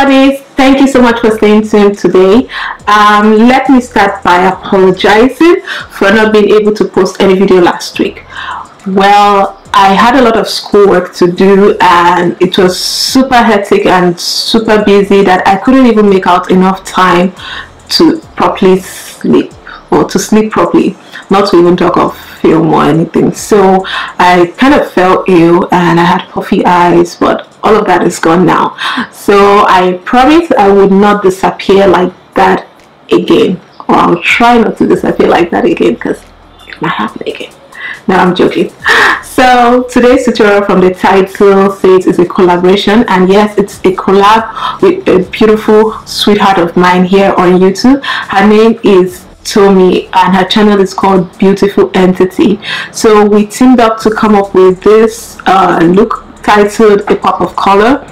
Buddies, thank you so much for staying tuned today. Let me start by apologizing for not being able to post any video last week. Well, I had a lot of schoolwork to do and it was super hectic and super busy that I couldn't even make out enough time to properly sleep, or to sleep properly, not to even talk of film or anything. So I kind of felt ill and I had puffy eyes, but all of that is gone now. So I promise I would not disappear like that again, or I'll try not to disappear like that again, because it might happen again. No, I'm joking. So today's tutorial, from the title, says it's a collaboration, and yes, it's a collab with a beautiful sweetheart of mine here on YouTube. Her name is Tomi and her channel is called Beautiful Entity. So we teamed up to come up with this look titled A Pop of Colour.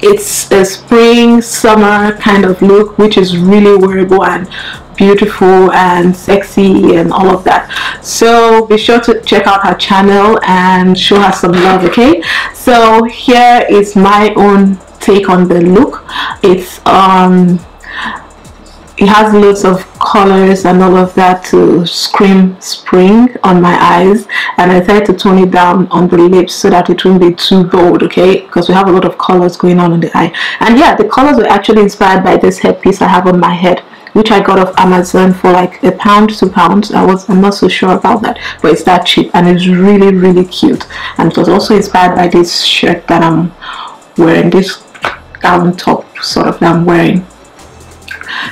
It's a spring summer kind of look which is really wearable and beautiful and sexy and all of that. So be sure to check out her channel and show her some love, okay? So here is my own take on the look. It's it has loads of colors and all of that to scream spring on my eyes, and I tried to tone it down on the lips so that it wouldn't be too bold, okay, because we have a lot of colors going on in the eye. And yeah, the colors were actually inspired by this headpiece I have on my head, which I got off Amazon for like £1, £2. I'm not so sure about that, but it's that cheap and it's really, really cute. And it was also inspired by this shirt that I'm wearing, this down top sort of that I'm wearing.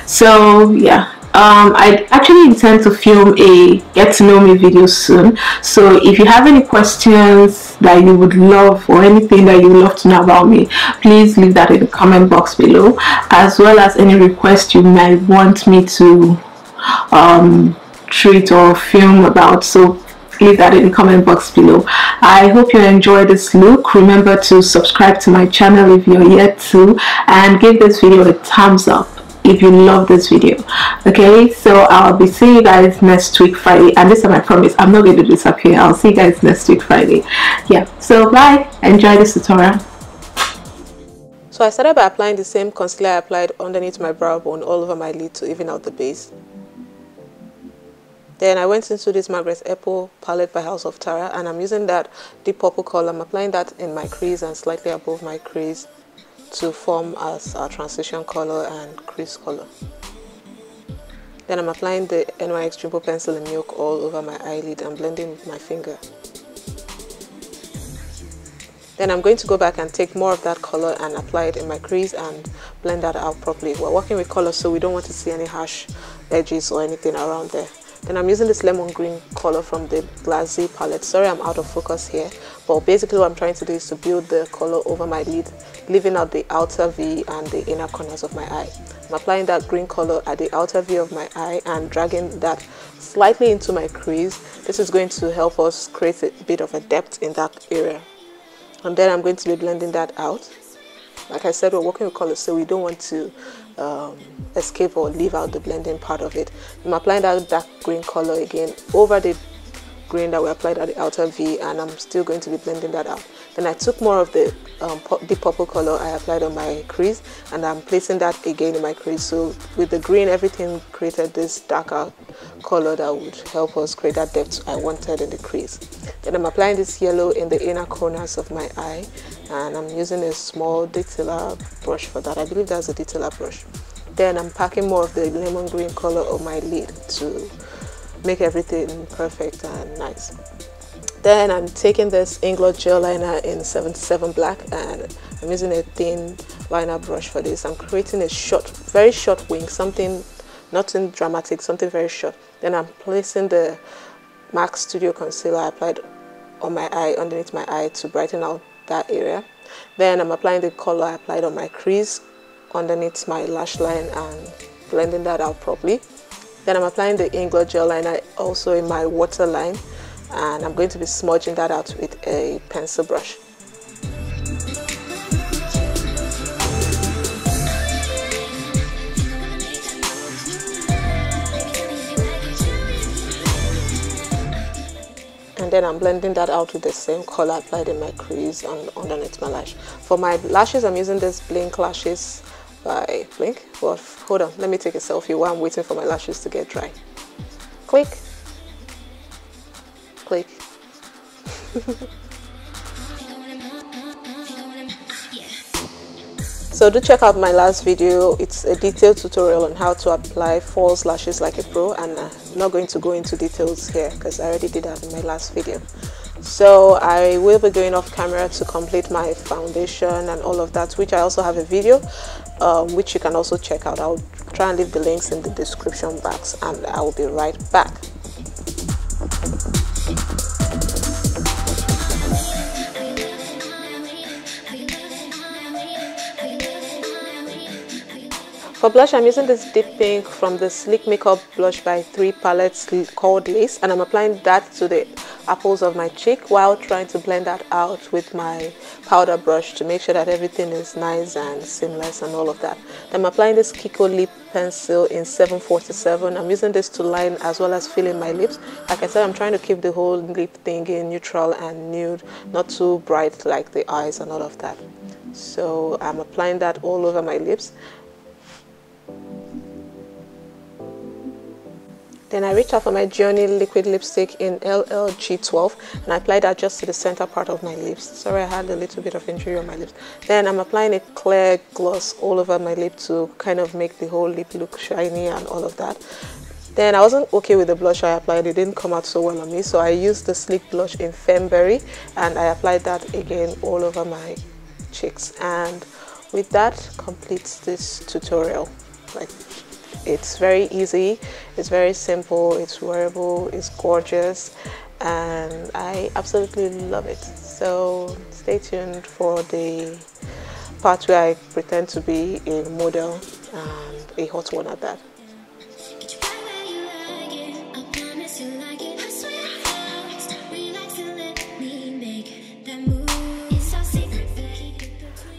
So yeah, I actually intend to film a get to know me video soon, so if you have any questions that you would love, or anything that you would love to know about me, please leave that in the comment box below, as well as any requests you might want me to treat or film about. So leave that in the comment box below. I hope you enjoy this look. Remember to subscribe to my channel if you're yet to, and give this video a thumbs up if you love this video, okay? So I'll be seeing you guys next week Friday, and this time I promise I'm not going to disappear. I'll see you guys next week Friday. Yeah, so bye, enjoy this tutorial. So I started by applying the same concealer I applied underneath my brow bone all over my lid to even out the base. Then I went into this Margaret's Apple palette by House of Tara, and I'm using that deep purple color. I'm applying that in my crease and slightly above my crease to form as a transition color and crease color. Then I'm applying the NYX Jumbo pencil in milk all over my eyelid and blending with my finger. Then I'm going to go back and take more of that color and apply it in my crease and blend that out properly. We're working with color, so we don't want to see any harsh edges or anything around there. Then I'm using this lemon green color from the Blasi palette. Sorry, I'm out of focus here, but basically what I'm trying to do is to build the color over my lid, leaving out the outer V and the inner corners of my eye. I'm applying that green color at the outer V of my eye and dragging that slightly into my crease. This is going to help us create a bit of a depth in that area. And then I'm going to be blending that out. Like I said, we're working with color, so we don't want to escape or leave out the blending part of it. I'm applying that dark green color again over the green that we applied at the outer V, and I'm still going to be blending that out. Then I took more of the deep purple color I applied on my crease, and I'm placing that again in my crease. So with the green, everything created this darker color that would help us create that depth I wanted in the crease. Then I'm applying this yellow in the inner corners of my eye, and I'm using a small detailer brush for that. I believe that's a detailer brush. Then I'm packing more of the lemon green color on my lid to make everything perfect and nice. Then I'm taking this Inglot gel liner in 77 black, and I'm using a thin liner brush for this. I'm creating a short, very short wing, something nothing dramatic, something very short. Then I'm placing the MAC Studio concealer I applied on my eye, underneath my eye, to brighten out that area. Then I'm applying the color I applied on my crease underneath my lash line and blending that out properly. Then I'm applying the Inglot gel liner also in my waterline, and I'm going to be smudging that out with a pencil brush. and then I'm blending that out with the same color applied in my crease and underneath my lash. For my lashes, I'm using this Blink Lashes by Blink. Well, hold on, let me take a selfie while I'm waiting for my lashes to get dry. Click, click. So do check out my last video. It's a detailed tutorial on how to apply false lashes like a pro, and I'm not going to go into details here because I already did that in my last video. So I will be going off camera to complete my foundation and all of that, which I also have a video which you can also check out. I'll try and leave the links in the description box, and I will be right back. For blush, I'm using this deep pink from the Sleek Makeup blush by 3 palettes called Lace, and I'm applying that to the apples of my cheek while trying to blend that out with my powder brush to make sure that everything is nice and seamless and all of that. I'm applying this Kiko lip pencil in 747. I'm using this to line as well as fill in my lips. Like I said, I'm trying to keep the whole lip thingy neutral and nude, not too bright like the eyes and all of that. So I'm applying that all over my lips. Then I reach out for my Journey liquid lipstick in LLG12, and I apply that just to the center part of my lips. Sorry, I had a little bit of injury on my lips. Then I'm applying a clear gloss all over my lip to kind of make the whole lip look shiny and all of that. Then I wasn't okay with the blush I applied. It didn't come out so well on me, so I used the Sleek blush in Femberry, and I applied that again all over my cheeks. And with that completes this tutorial. Like, it's very easy, it's very simple, it's wearable, it's gorgeous, and I absolutely love it. So stay tuned for the part where I pretend to be a model, and a hot one at that.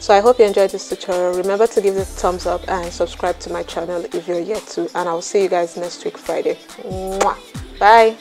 So I hope you enjoyed this tutorial. Remember to give it a thumbs up and subscribe to my channel if you're yet to, and I'll see you guys next week Friday. Mwah. Bye.